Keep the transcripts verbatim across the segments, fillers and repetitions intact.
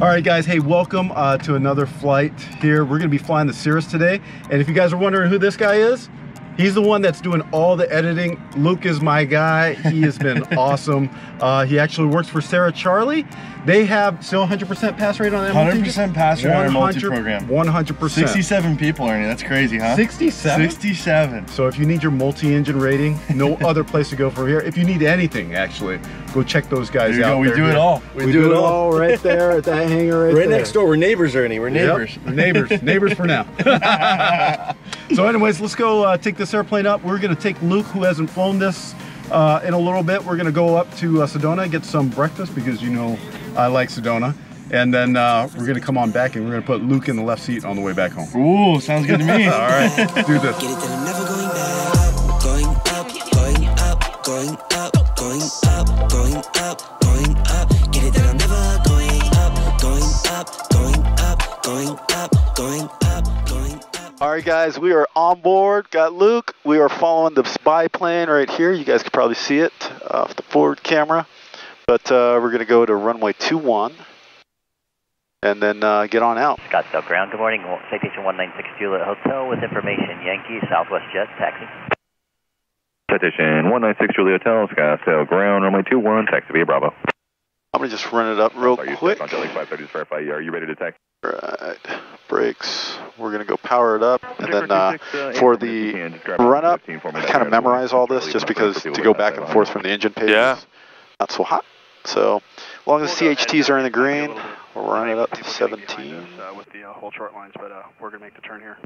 All right, guys, hey, welcome uh, to another flight here. We're gonna be flying the Cirrus today. And if you guys are wondering who this guy is, he's the one that's doing all the editing. Luke is my guy. He has been awesome. Uh, he actually works for Sarah Charlie. They have still one hundred percent pass rate on that. one hundred percent pass rate on our multi-program. one hundred percent. sixty-seven people, Ernie. That's crazy, huh? sixty-seven? sixty-seven. So if you need your multi-engine rating, no other place to go from here. If you need anything, actually, go check those guys there you out. Go. We there, do dude. it all. We, we do, do it all right there at that hangar right, right there. Right next door. We're neighbors, Ernie. We're neighbors. Yep. We're neighbors. Neighbors for now. So anyways, let's go uh, take this airplane up. We're gonna take Luke, who hasn't flown this uh, in a little bit. We're gonna go up to uh, Sedona, get some breakfast, because you know I like Sedona. And then uh, we're gonna come on back and we're gonna put Luke in the left seat on the way back home. Ooh, sounds good to me. All right, let's do this. Get it done, never going back. Going up, going up, going up, going up, going up, going up. Get it done, never going up, going up, going up, going up, going up, going up. All right, guys, we are on board. Got Luke. We are following the spy plane right here. You guys can probably see it off the forward camera. But uh, we're going to go to runway two one and then uh, get on out. Scottsdale ground, good morning. Citation one nine six Juliet Hotel with information. Yankee, Southwest Jet, taxi. Citation one nine six Juliet Hotel, Scottsdale ground, runway two one, taxi via Bravo. I'm going to just run it up real quick. Are you ready to taxi? Right, brakes. We're gonna go power it up, and then uh, for the run-up, I kind of memorize all this just because to go back and forth from the engine page, yeah, not so hot. So as long as the C H Ts are in the green, we'll run it up to seventeen. With the whole chart lines, but we're gonna make the turn here.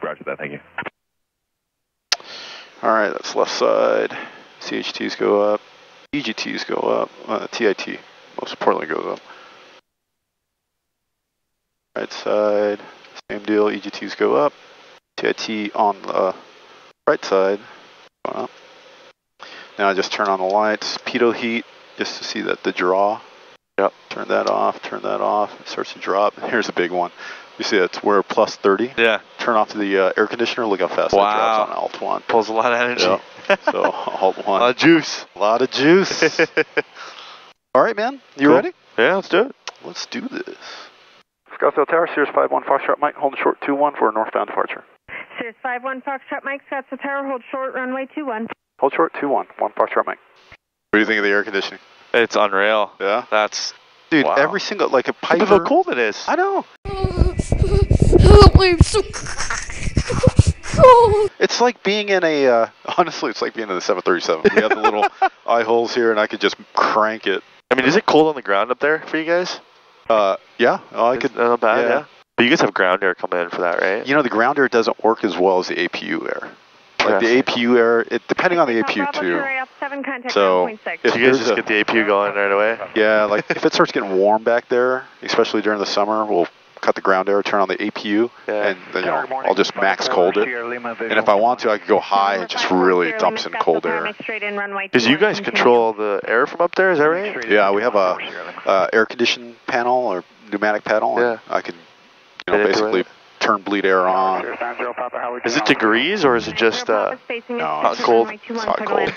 Roger that. Thank you. All right, that's left side. C H Ts go up. E G Ts go up. Uh, T I T most importantly goes up. Right side, same deal, E G Ts go up, T I T on the right side, going up. Now I just turn on the lights, pitot heat, just to see that the draw. Yep. Turn that off, turn that off, it starts to drop. Here's a big one. You see that's where plus thirty. Yeah. Turn off the uh, air conditioner, look how fast wow. that drops on alt one. Pulls a lot of energy. Yep. So alt one. A lot of juice. A lot of juice. All right, man, you cool. ready? Yeah, let's do it. Let's do this. Scottsdale Tower, Cirrus five one Foxtrot Mike, hold short two one for a northbound departure. Cirrus five one Foxtrot Mike, Scottsdale Tower, hold short runway two one. Hold short two one, one Foxtrot Mike. What do you think of the air conditioning? It's unreal. Yeah? That's, dude, wow. every single, like a pipe. Look how cold it is. I know. It's like being in a, uh, honestly, it's like being in the seven thirty-seven. We have the little eye holes here and I could just crank it. I mean, is it cold on the ground up there for you guys? Uh, yeah, oh, I could, not bad, yeah. yeah. But you guys have ground air coming in for that, right? You know, the ground air doesn't work as well as the A P U air. Like yeah. the A P U air, it, depending on the A P U too. So if you guys just a, get the A P U going right away. Yeah, like if it starts getting warm back there, especially during the summer, we'll cut the ground air, turn on the A P U, yeah. and then you know, I'll just max cold it. And if I want to, I could go high and just really dumps in cold air. Because you guys control the air from up there, is that right? Yeah, we have a uh, air conditioned panel or pneumatic panel. Yeah. And I can you know, basically turn bleed air on. Is it degrees or is it just uh, no, not cold? It's not cold.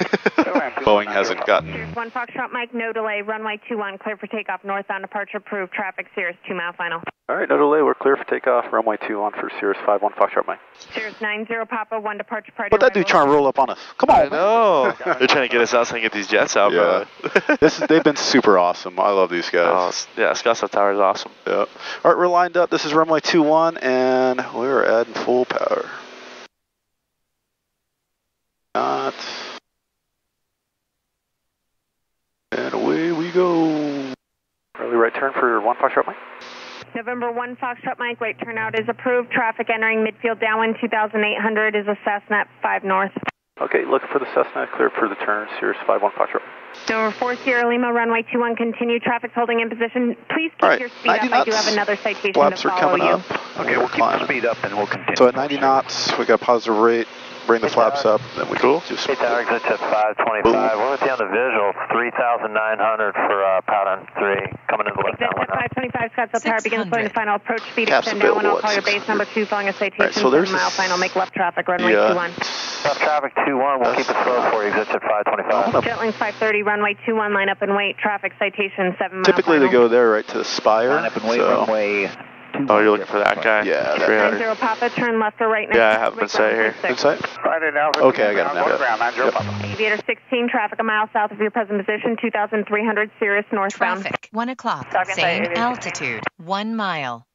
Boeing hasn't gotten. One Foxtrot Mike, no delay, runway two one, clear for takeoff, northbound departure approved, traffic Cirrus two mile final. All right, no delay, we're clear for takeoff, runway two one for Cirrus five one Foxtrot Mike. Cirrus nine zero Papa, one departure party. But that dude trying to roll up on us. Come on. I know. They're trying to get us out so they can get these jets out. Yeah. this is, they've been super awesome. I love these guys. Oh, yeah, Scottsdale Tower is awesome. Yeah. All right, we're lined up. This is runway two one, and we're adding full power. Not. And away we go. Early right turn for one Foxtrot Mike. November one Foxtrot Mike, right turnout is approved. Traffic entering midfield downwind two thousand eight hundred is a Cessna five North. Okay, looking for the Cessna, clear for the turn, Cirrus five one Foxtrot. Dover four Sierra Lima, runway two one, continue. Traffic's holding in position. Please keep right. your speed up. I do have another citation Flaps to follow you. Up. Okay, we'll climbing. keep the speed up and we'll continue. So at ninety knots, we got positive rate. Bring the flaps up, then we cool. just... Hey, tower exits at five twenty-five. We're with you on the visual, three thousand nine hundred for uh, pattern three. Coming into the left downwind. five twenty-five, Scottsdale Tower, begins flowing to final approach speed. Extend downwind, I'll call your base number two, following a citation. Right, so there's mile final, make left traffic, runway two one. Stop traffic two one, we'll keep it slow for you, exit at five twenty-five. Jetlink five thirty, runway two one, line up and wait, traffic citation seven miles. Typically they go there right to the Spire. Line up and wait, so. Runway two one. Oh, you're looking for that guy? Yeah. nine zero Papa, turn left or right now. Yeah, I have been set here. Good sight? Okay, I got it now. Aviator sixteen, traffic a mile south of your present position, two thousand three hundred, Sirius northbound. Traffic, one o'clock, same altitude, one mile.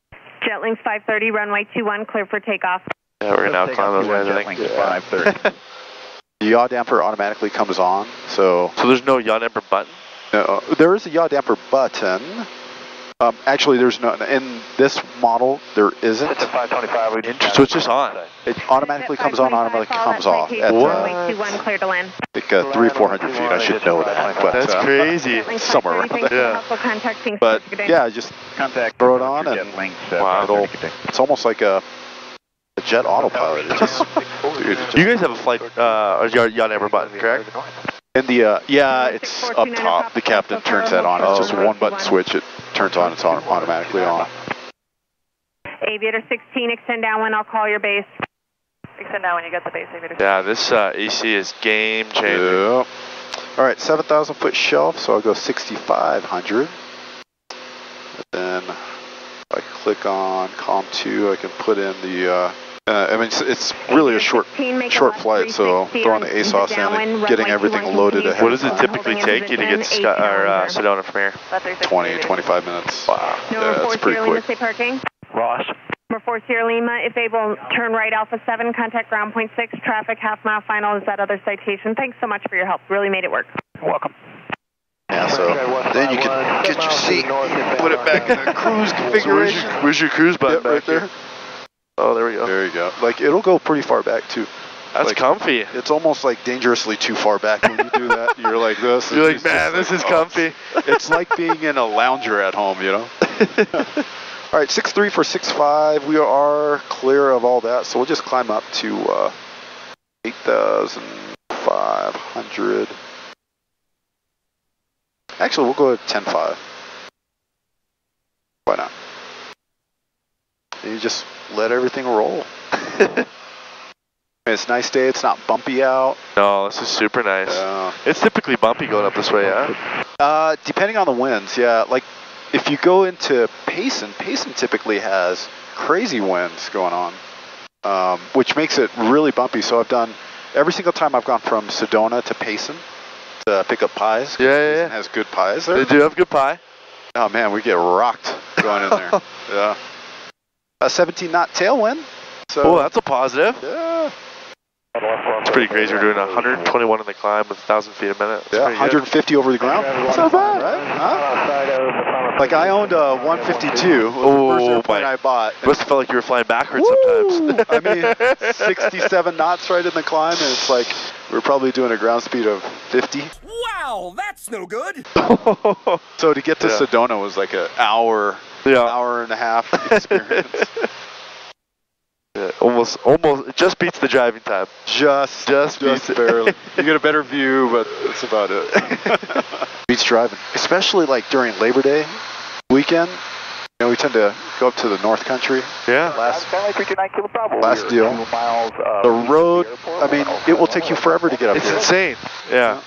Jetlinks five thirty, runway two one, clear for takeoff. Yeah, we're going to climb those guys, I think. Yeah. five thirty. The yaw damper automatically comes on, so... So there's no yaw damper button? No, there is a yaw damper button. Um, actually, there's no... In this model, there isn't. It's a five twenty-five. So it's just on. It automatically comes on, automatically comes off. At runway two one, clear to land. I think uh, three, four hundred feet, I should know that. But, that's uh, crazy. Somewhere around there. Yeah. But, yeah, just contact throw it on, and wow, it'll, it's almost like a... A jet autopilot. Just, dude, you guys have a flight, uh, yaw damper button, correct? And the, uh, yeah, it's up top. The captain turns that on. It's just one button switch. It turns on. It's on automatically on. Aviator sixteen, extend down when I'll call your base. Extend down when you get the base, Aviator sixteen. Yeah, this uh, A C is game changing. Yep. All right, seven thousand foot shelf, so I'll go sixty-five hundred. Then if I click on COM two, I can put in the... Uh, Uh, I mean, it's, it's really a short short flight, so throwing the A S O S in and getting everything loaded ahead. What does it typically take you to get to or, uh, Sedona from here? twenty, twenty-five minutes. Wow. Yeah, that's pretty quick. Stay parking. Ross. Number four Sierra Lima, if able, turn right Alpha seven, contact ground point six, traffic half mile final is that other citation. Thanks so much for your help. Really made it work. You're welcome. Yeah, so then you can get your seat, put it back in the cruise configuration. So where's, your, where's your cruise button? Yep, back right there. Here? Oh, there we go. There you go. Like, it'll go pretty far back, too. That's like, comfy. It's almost, like, dangerously too far back when you do that. You're like this. You're like, man, this like, is oh, comfy. It's like being in a lounger at home, you know? All right, six three for six five. We are clear of all that, so we'll just climb up to uh, eight thousand five hundred. Actually, we'll go to ten five. Why not? You just let everything roll. It's a nice day. It's not bumpy out. No, this is super nice. Uh, it's typically bumpy going up this way, yeah? Uh, depending on the winds, yeah. Like, if you go into Payson, Payson typically has crazy winds going on, um, which makes it really bumpy. So I've done, every single time I've gone from Sedona to Payson to pick up pies. Yeah, yeah, Payson yeah. has good pies there. They do have good pie. Oh, man, we get rocked going in there. Yeah. A seventeen knot tailwind. So oh, that's a positive. Yeah. It's pretty crazy. We're doing one hundred twenty-one in the climb with one thousand feet a minute. That's yeah, one hundred fifty good. Over the ground. That's not bad, right? Huh? Like I owned a one fifty-two. Oh, the first airplane I bought. It must have felt like you were flying backwards Woo! Sometimes. I mean, sixty-seven knots right in the climb, and it's like we're probably doing a ground speed of fifty. Wow, that's no good. So to get to yeah. Sedona was like an hour. Yeah. An hour and a half experience. Yeah, almost, almost, it just beats the driving time. Just, just, just barely. You get a better view, but that's about it. Beats driving, especially like during Labor Day weekend. You know, we tend to go up to the North Country. Yeah. Last, last deal. The road. I mean, it will take you forever to get up there. It's insane. Yeah.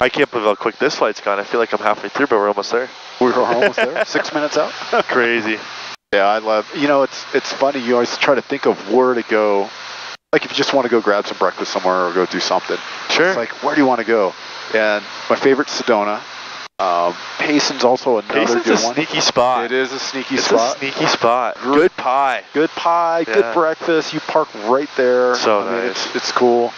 I can't believe how quick this flight's gone. I feel like I'm halfway through, but we're almost there. We're almost there. Six minutes out. Crazy. Yeah, I love, you know, it's it's funny. You always try to think of where to go. Like if you just want to go grab some breakfast somewhere or go do something. Sure. It's like, where do you want to go? And my favorite's Sedona. Um, Payson's also another Payson's good a one. Sneaky spot. It is a sneaky it's spot. It's a sneaky spot. Good, good pie. Good pie, yeah. Good breakfast. You park right there. So I mean, nice. It's, it's cool.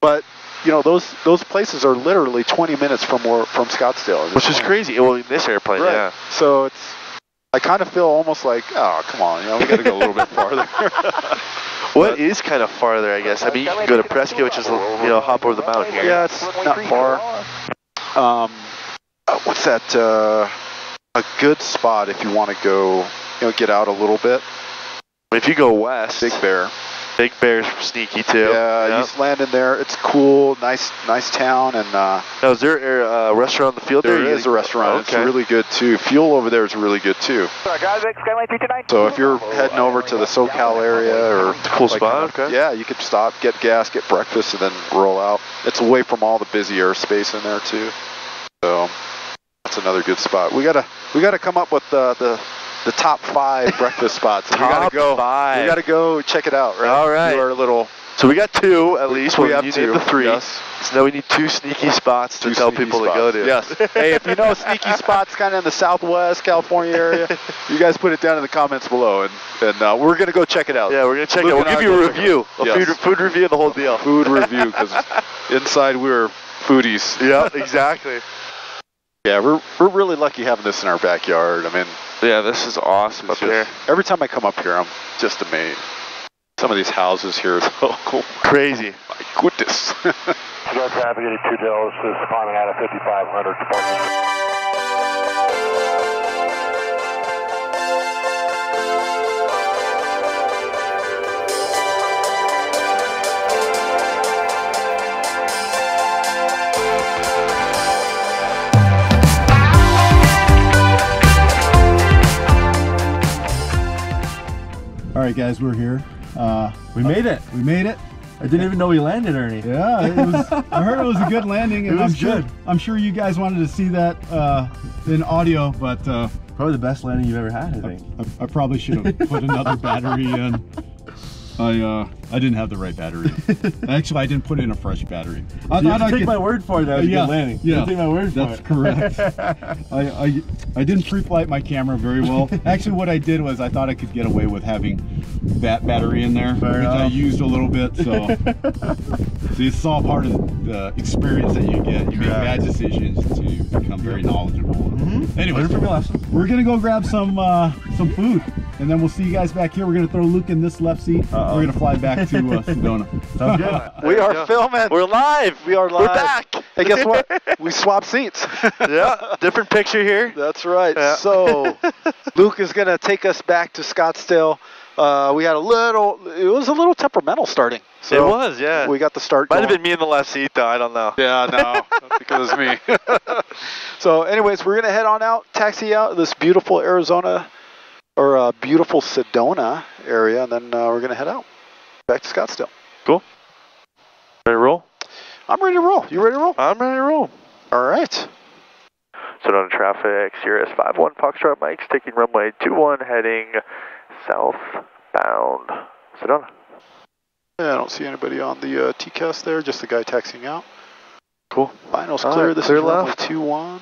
But... You know, those those places are literally twenty minutes from where, from Scottsdale. Which is crazy. Well, this airplane, right. Yeah. So it's, I kind of feel almost like, oh, come on, you know, we got to go a little bit farther. What but is kind of farther, I guess? I mean, you can go to Prescott, which is, you know, hop over the mountain here. Yeah, it's not far. Um, what's that? Uh, a good spot if you want to go, you know, get out a little bit. If you go west. Big Bear. Big Bear's sneaky too. Yeah, yep. He's landing there. It's cool, nice, nice town. And uh, now is there a uh, restaurant on the field? There, there is a restaurant. Okay. It's really good too. Fuel over there is really good too. So if you're heading over to the SoCal area or cool like spot, kind of, okay. Yeah, you could stop, get gas, get breakfast, and then roll out. It's away from all the busy airspace in there too. So that's another good spot. We gotta we gotta come up with uh, the. The top five breakfast spots. Top we gotta go. Five. We gotta go check it out, right? All right. Our little. So we got two at least. We well, have you two. Need the three. Yes. So now we need two sneaky spots two to tell people spots. To go to. Yes. Hey, if you know sneaky spots kind of in the Southwest California area, you guys put it down in the comments below, and and uh, we're gonna go check it out. Yeah, we're gonna check Luke it. We'll give you a review, a yes. food, food review of the whole deal. A food review, because inside we were foodies. Yeah, exactly. Yeah, we're we're really lucky having this in our backyard. I mean. Yeah, this is awesome up here. Every time I come up here, I'm just amazed. Some of these houses here are so cool. Crazy. My goodness. Two traffic eighty-two Dells is climbing out of fifty-five hundred. All right, guys, we're here. Uh, we made it. We made it. I didn't even know we landed, Ernie. Yeah, it was, I heard it was a good landing. And it was I'm good. Sure, I'm sure you guys wanted to see that uh, in audio, but uh, probably the best landing you've ever had, I think. I, I, I probably should have put another battery in. I uh, I didn't have the right battery. Actually, I didn't put in a fresh battery. I, you I, have I, to take I, my word for it. That was a yeah, good landing. Yeah, you have to take my word for that's it. Correct. I, I I didn't pre-flight my camera very well. Actually, what I did was I thought I could get away with having that battery in there, fair which enough. I used a little bit. So, so it's all part of the experience that you get. You make bad decisions to become very knowledgeable. Mm-hmm. Anyway, we're gonna go grab some uh, some food, and then we'll see you guys back here. We're gonna throw Luke in this left seat. Uh-oh. We're gonna fly back to uh, Sedona. We are filming. We're live. We are live. We're back. Hey, guess what? We swapped seats. Yeah, different picture here. That's right. Yeah. So Luke is gonna take us back to Scottsdale. Uh, we had a little, it was a little temperamental starting. So it was, yeah. We got the start Might going. Have been me in the left seat, though. I don't know. Yeah, no, that's because it's me. So anyways, we're going to head on out, taxi out this beautiful Arizona, or uh, beautiful Sedona area, and then uh, we're going to head out back to Scottsdale. Cool. Ready to roll? I'm ready to roll. You ready to roll? I'm ready to roll. All right. Sedona traffic, Sirius five one Foxtrot Mike's taking runway two one heading southbound Sedona. Yeah, I don't see anybody on the uh, T C A S there, just the guy taxiing out. Cool. Final's clear. Right, this clear is left. two one.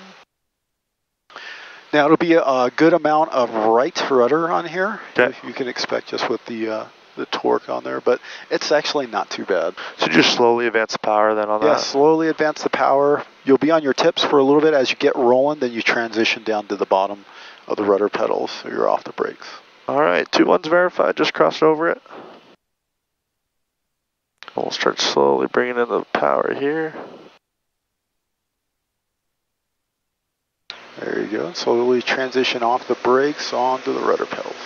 Now it'll be a, a good amount of right rudder on here. Okay. You, you can expect just with the uh, the torque on there, but it's actually not too bad. So just slowly advance the power then on yeah, that? Yeah, slowly advance the power. You'll be on your tips for a little bit as you get rolling, then you transition down to the bottom of the rudder pedals, so you're off the brakes. All right, two one's verified, just crossed over it. And we'll start slowly bringing in the power here. There you go, slowly transition off the brakes onto the rudder pedals.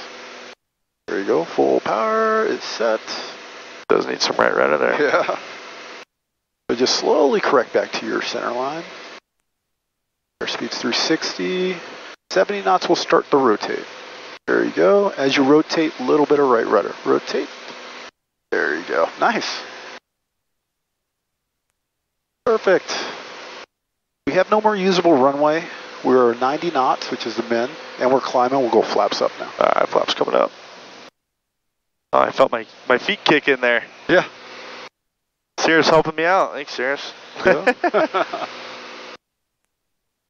There you go, full power is set. Does need some right rudder there. Yeah. So just slowly correct back to your center line. Airspeed's three sixty. seventy knots will start to rotate. There you go. As you rotate, a little bit of right rudder. Rotate. There you go. Nice. Perfect. We have no more usable runway. We're ninety knots, which is the min, and we're climbing. We'll go flaps up now. All right, flaps coming up. Oh, I felt my, my feet kick in there. Yeah. Sirius helping me out. Thanks, Sirius. Yeah.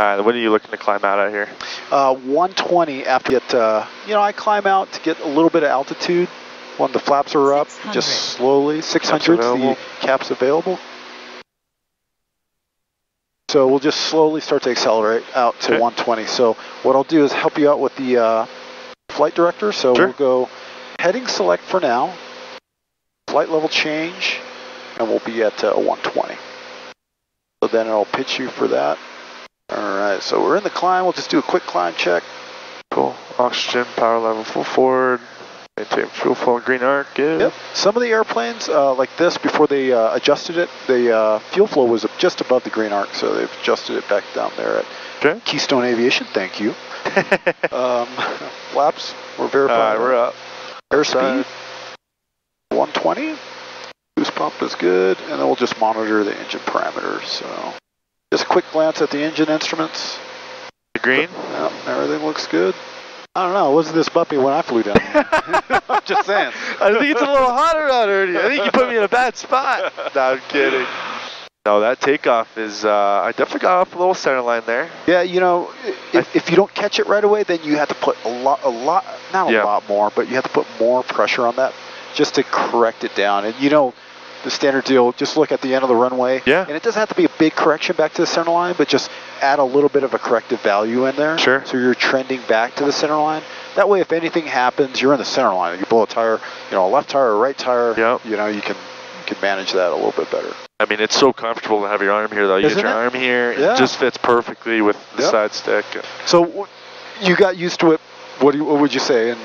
Alright, when are you looking to climb out out here? Uh, one twenty after it, uh, you know, I climb out to get a little bit of altitude when the flaps are up, just slowly. six hundred, the cap's available. So we'll just slowly start to accelerate out to okay. one twenty. So what I'll do is help you out with the uh, flight director. So sure. We'll go heading select for now, flight level change, and we'll be at uh, one twenty. So then it'll pitch you for that. Alright, so we're in the climb, we'll just do a quick climb check. Cool. Oxygen, power level full forward. Maintain fuel flow in green arc. Yep. Some of the airplanes uh, like this, before they uh, adjusted it, the uh, fuel flow was just above the green arc, so they've adjusted it back down there at okay. Keystone Aviation. Thank you. um, flaps, we're verifying. All right, we're up. Airspeed, one twenty. Boost pump is good, and then we'll just monitor the engine parameters. So, just a quick glance at the engine instruments. The green. Yep, everything looks good. I don't know, it wasn't this bumpy when I flew down here. I'm just saying. I think it's a little hotter out here. I think you put me in a bad spot. No, I'm kidding. No, that takeoff is, uh, I definitely got off a little center line there. Yeah, you know, if, if you don't catch it right away, then you have to put a lot, a lot, not a yeah. lot more, but you have to put more pressure on that just to correct it down. And you know, the standard deal, just look at the end of the runway. Yeah. And it doesn't have to be a big correction back to the center line, but just add a little bit of a corrective value in there. Sure. So you're trending back to the center line. That way, if anything happens, you're in the center line. You blow a tire, you know, a left tire, a right tire, yep. you know, you can you can manage that a little bit better. I mean, it's so comfortable to have your arm here, though. You Isn't get your it? arm here. Yeah. It just fits perfectly with the yep. side stick. So you got used to it. What, do you, what would you say? And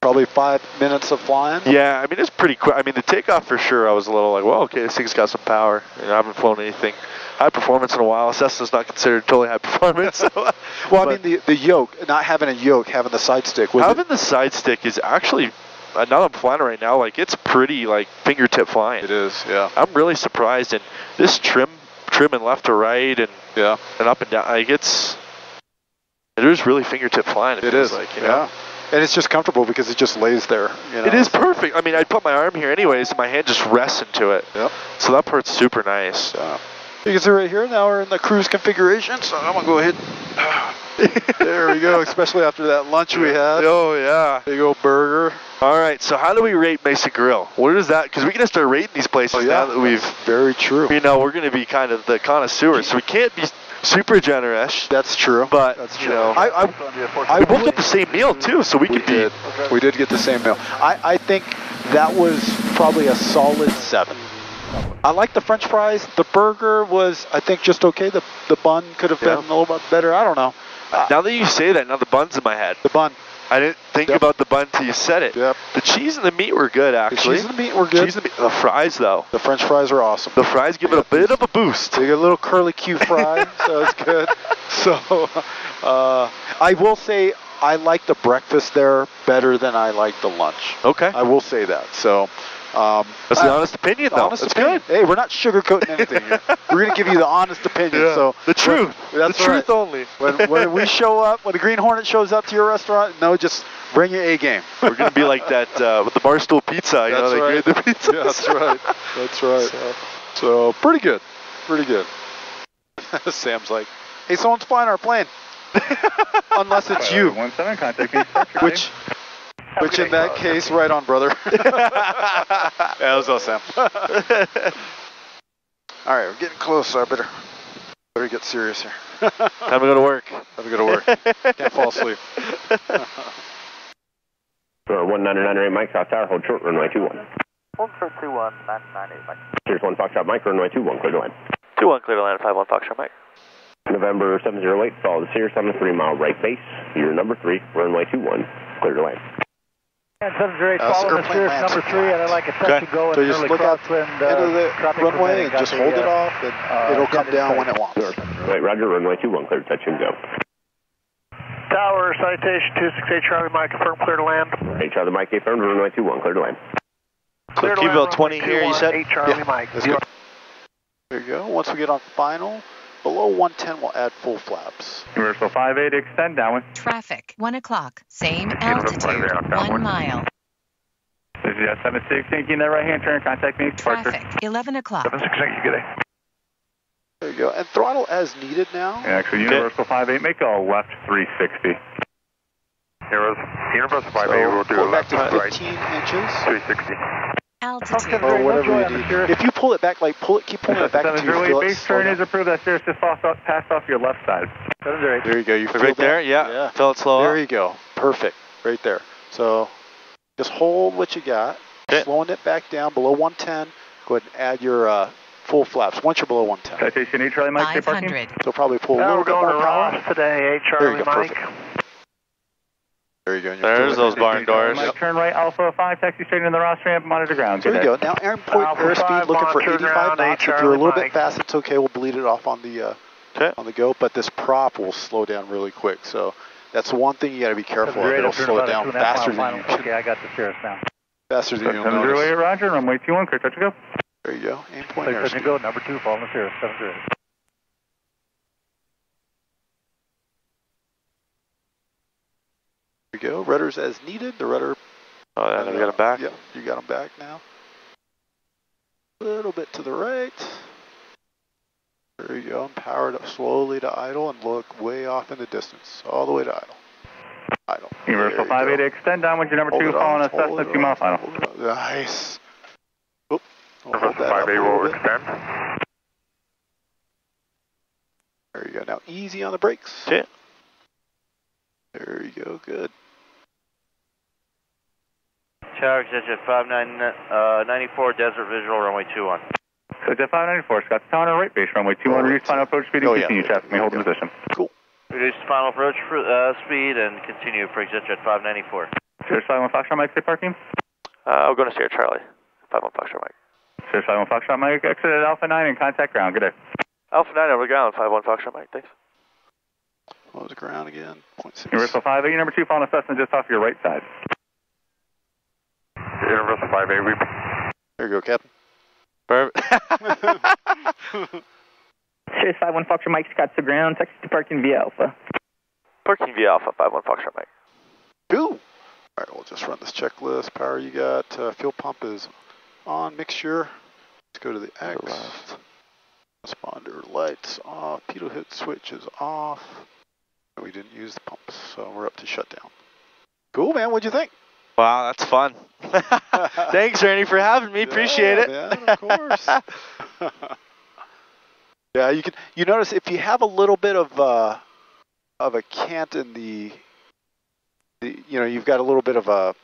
probably five minutes of flying? Yeah, I mean, it's pretty quick. I mean, the takeoff for sure, I was a little like, well, okay, this thing's got some power. You know, I haven't flown anything high performance in a while. Cessna's not considered totally high performance. So, well, but, I mean, the, the yoke, not having a yoke, having the side stick. Having it? the side stick is actually, now that I'm flying right now, like, it's pretty, like, fingertip flying. It is, yeah. I'm really surprised. And this trim, trimming left to right and, yeah. and up and down, like, it's, it is really fingertip flying. It, it is, like, you yeah. know? And it's just comfortable because it just lays there. You know? It is perfect. I mean, I'd put my arm here anyways, and my hand just rests into it. Yep. So that part's super nice. Yeah. You can see right here, now we're in the cruise configuration, so I'm going to go ahead. There we go, especially after that lunch we had. Oh, yeah. Big old burger. All right, so how do we rate Mesa Grill? What is that? Because we can start rating these places oh, yeah. now that we've... Very true. You know, we're going to be kind of the connoisseurs, so we can't be... super generous. That's true. But, That's true. you know, I, I, I we both get the same meal, too, so we, we could did. be. We did get the same meal. I, I think that was probably a solid seven. I like the french fries. The burger was, I think, just okay. The the bun could have yeah. been a little bit better. I don't know. Uh, now that you say that, now the bun's in my head. The bun. I didn't think yep. about the bun until you said it. Yep. The cheese and the meat were good, actually. The cheese and the meat were good. Cheese and the, meat. the fries, though. The french fries are awesome. The fries give yeah. it a bit of a boost. They get a little curly Q fry, so it's good. So uh, I will say I like the breakfast there better than I like the lunch. Okay. I will say that. So um, That's uh, the honest opinion, though. Honest That's opinion. good. Hey, we're not sugarcoating anything here. We're going to give you the honest opinion. Yeah. So The truth. That's the truth right. only. When, when we show up, when the Green Hornet shows up to your restaurant, no, just bring your A game. We're going to be like that uh, with the Barstool Pizza. You that's know, right. They grade the pizzas. Yeah, that's right. That's right. So, so pretty good. Pretty good. Sam's like, hey, someone's flying our plane. Unless it's you. one seven contact me. Which... Which in that case, right on, brother. Yeah, that was all Sam. All right, we're getting close, so I better, better get serious here. Time to go to work. Time to go to work. Can't fall asleep. For one nine nine eight Mike, South Tower, hold short, runway two one. Hold short, two one, nine nine eight Mike. Here's one Foxtrot Mike, runway two one, clear to land. two one, clear to land, five one Foxtrot Mike. November seven zero eight, follow the Sears on the three mile right base. You're number three, runway two one, clear to land. seven zero eight, uh, follow the Sears number three, and I'd like a set okay. to go so and early crosswind. Uh, into the runway and just hold the, it off, and uh, it'll come down when it wants. Sure. Right, roger, runway two one, clear to touch and go. Tower, citation two six eight Charlie Mike, affirm, clear to land. eight Charlie Mike, affirm, runway two one, clear to land. Clear to land, twenty here, you said? eight Charlie yeah. Mike. Let's go. There you go. Once we get on final, below one ten, we'll add full flaps. Universal five eight, extend downwind. Traffic, one o'clock, same altitude, one mile. This is seven six, taking that right-hand turn, contact me. Traffic, Parker. eleven o'clock. seven six, thank you, good day. There you go, and throttle as needed now. Yeah, actually, Universal five eight, make a left three sixty. Universal five eight, so we'll do a left to right. fifteen inches. three sixty. Altitude. Or whatever you do. If you pull it back, like pull it, keep pulling it back until you feel it. Base turn is approved. That Cirrus just passed off your left side. There you go. You right there. Yeah. yeah. Feel it slow. There up. you go. Perfect. Right there. So just hold what you got. Okay. Slowing it back down below one ten. Go ahead and add your uh, full flaps once you're below one ten. Citation eight Charlie Mike. five hundred. So probably pull no, a little bit more. We're going to Ross today. eight Charlie Mike. There you go. There's those barn doors. Yep. Turn right, Alpha five, taxi straight into the Ross ramp, monitor ground. There you go. Now, airport airspeed looking for eighty-five knots. If you're a little bit fast, it's okay. We'll bleed it off on the, uh, on the go, but this prop will slow down really quick. So that's the one thing you got to be careful of. It'll slow it down faster than you can. Okay, I got the Cirrus now. Faster than you'll notice. Runway Roger, runway two one, clear, touch and go. There you go. Aim point airspeed. Touch and go, number two, following the Cirrus, seven zero. We go, rudders as needed, the rudder. Oh, yeah, we got them back? Yep, you got them back now. A little bit to the right. There you go, and powered up slowly to idle and look way off in the distance, all the way to idle. Idle. Universal five eight, extend downwards, your number two, following a Cessna two mile final. Nice. Oop. Universal five eight will extend. There you go, now easy on the brakes. Yeah. There you go, good. Tower exit five nine, uh, ninety-four, Desert Visual, runway two one. So exit five ninety-four, Scott, Stoner, right base, runway two one, reduce final approach speed and oh, continue yeah. traffic, we hold position. Cool. Reduce final approach for, uh, speed and continue for exit five ninety-four. Sierra five one Foxtrot Mike, stay parking? Uh, we're going to Sarah Charlie, five one Foxtrot Mike. Sierra five one Foxtrot Mike, exit at Alpha nine and contact ground, good day. Alpha nine over ground, five one Foxtrot Mike, thanks. Close the ground again, point six. Universal five eight, your number two, following a Cessna just off your right side. Universal five eight, we... There you go, Captain. Perfect. Sirius five one Foxtrot Mike, Scott's the ground, Texas to parking via Alpha. Parking via Alpha, five one Foxtrot Mike. Cool. All right, we'll just run this checklist. Power you got, uh, fuel pump is on, mixture. Let's go to the X. To the left. Responder lights off, pedal hit switch is off. We didn't use the pumps, so we're up to shutdown. Cool, man. What'd you think? Wow, that's fun. Thanks, Randy, for having me. Yeah, appreciate it. Man, of course. Yeah, you can. You notice if you have a little bit of uh, of a cant in the, the, you know, you've got a little bit of a,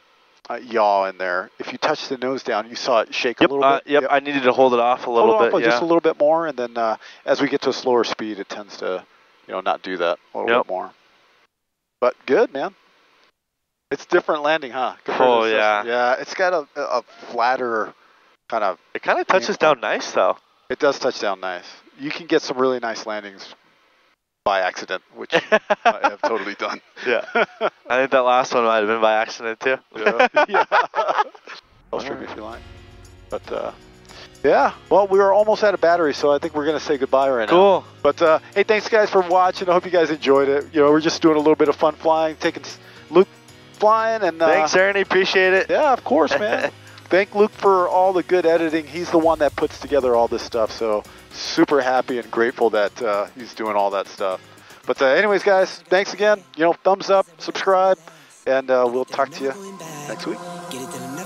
a yaw in there. If you touch the nose down, you saw it shake yep, a little uh, bit. Yep, yep. I needed to hold it off a little hold bit. Off, yeah. Just a little bit more, and then uh, as we get to a slower speed, it tends to. You know, not do that a little yep. bit more. But good, man. It's different landing, huh? Compared oh, yeah. Yeah, it's got a, a flatter kind of... It kind of touches point. down nice, though. It does touch down nice. You can get some really nice landings by accident, which I have totally done. Yeah. I think that last one might have been by accident, too. Yeah. yeah. I'll stream right. if you like. But, uh... yeah, well, we were almost out of battery, so I think we're going to say goodbye right now. Cool. But, uh, hey, thanks, guys, for watching. I hope you guys enjoyed it. You know, we're just doing a little bit of fun flying, taking Luke flying. and uh, Thanks, Ernie. Appreciate it. Yeah, of course, man. Thank Luke for all the good editing. He's the one that puts together all this stuff, so super happy and grateful that uh, he's doing all that stuff. But uh, anyways, guys, thanks again. You know, thumbs up, subscribe, and uh, we'll talk to you next week.